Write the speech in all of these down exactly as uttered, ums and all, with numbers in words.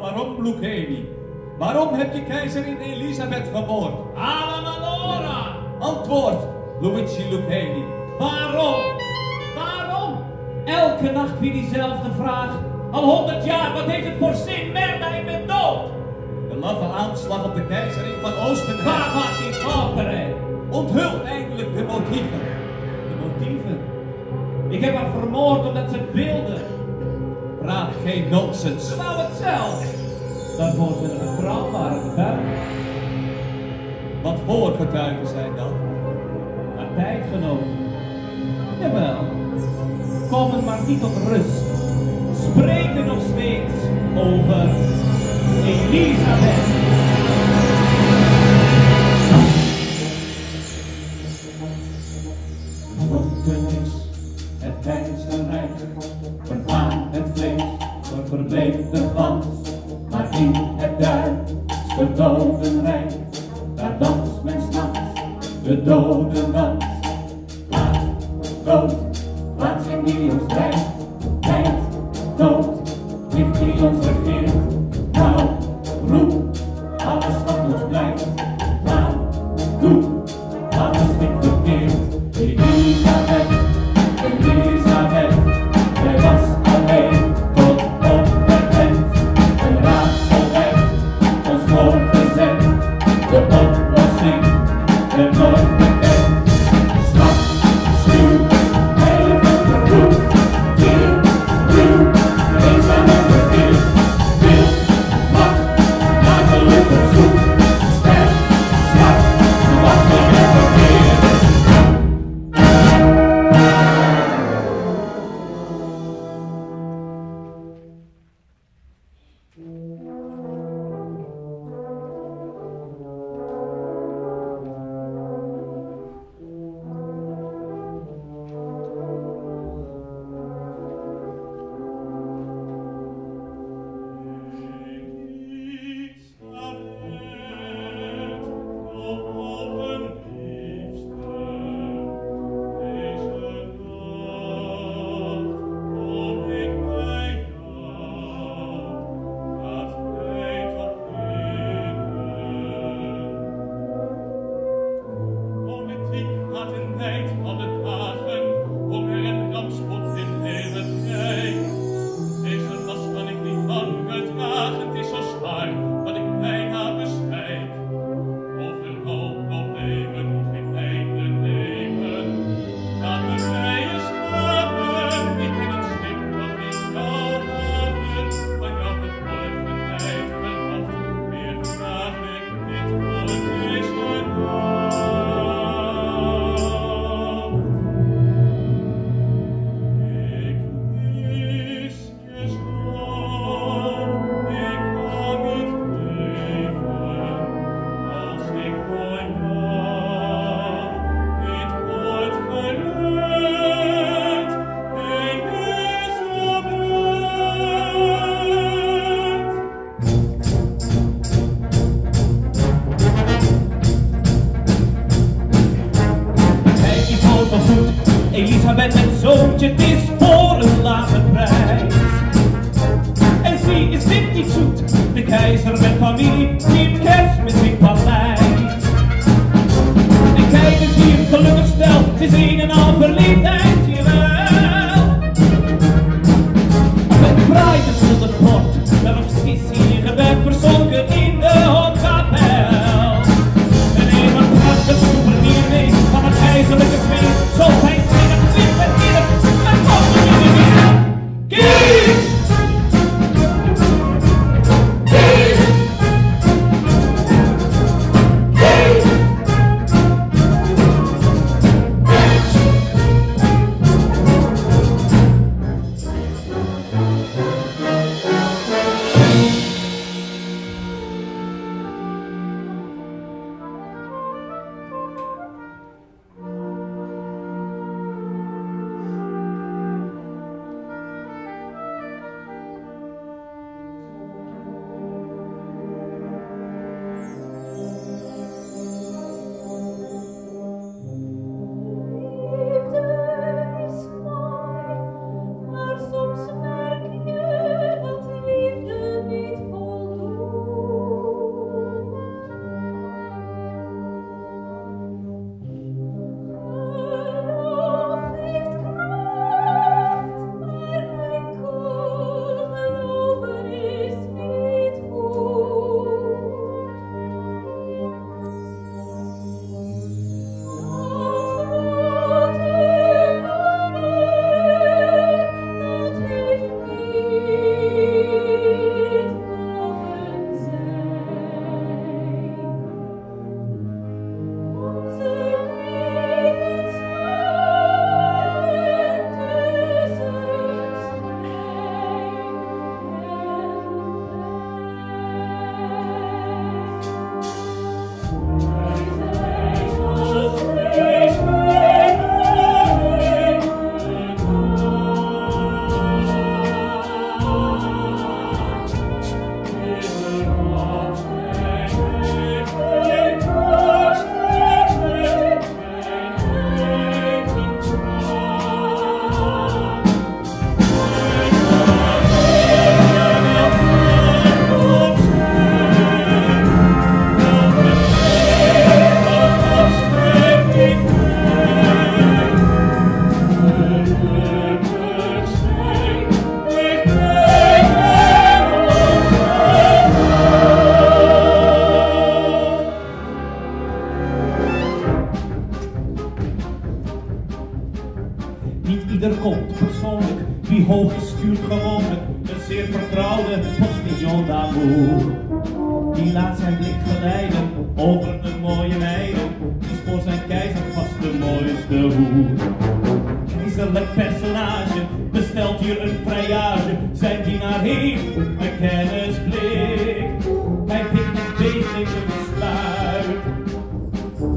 waarom? Waarom Lucheni? Waarom heb je keizerin Elisabeth vermoord? Alla Malora! Antwoord, Luigi Lucheni. Waarom? Waarom? Elke nacht weer diezelfde vraag. Al honderd jaar, wat heeft het voor zin? Merda, ik ben dood! De laffe aanslag op de keizerin van Oostenrijk. Waar was die Oostenrijk? Onthul eindelijk de motieven. De motieven? Ik heb haar vermoord omdat ze het wilde. Praat geen nonsens. Ze wou het zelf. Dan wordt het een betrouwbare getuigen. Wat voor getuigen zijn dat? Haar tijdgenoten. Jawel. Komen maar niet tot rust. Spreken nog steeds over Elisabeth. Rotten is het Oostenrijk, vergaan het vlees, wordt verbleekt de glans. Maar in het duister dodenrijk, daar danst men s'nachts de dodendans. Laat dood, laat zijn die ons drijft, tijd dood, heeft die ons regeert. Nou, roep, alles wat ons blijft, nou, doe, alles niet verkeerd. Elisabeth, Elisabeth, zij was alleen. Elisabeth met zoontje, het is voor een lage prijs. En zie, is dit niet zoet? De keizer met familie, die kerstmis in paleis. En kijk eens hier, gelukkig stel, het is een en al verliefdheid, jawel. Met fraai beschilderd bord, daarop is hier gewerkt, verzonken in de hofkapel. En een wat prachtig souvenir mee, van het ijzerlijke sfeer, zo fijn. ieder komt persoonlijk, wie hoog is stuurt gewoonlijk een zeer vertrouwde postillon d'amour. Die laat zijn blik geleiden over de mooie meiden, is voor zijn keizer vast de mooiste hoer. Griezelig personage, bestelt hier een vrijage, zijn dienaar heeft een kennisblik. Hij pikt een beetje de besluit,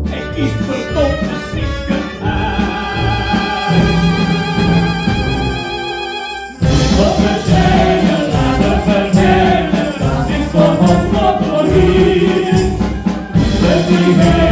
hij kiest verdomd de zieken uit. Wat we zeggen, laten verkennen, dat is voor ons wat voor hier.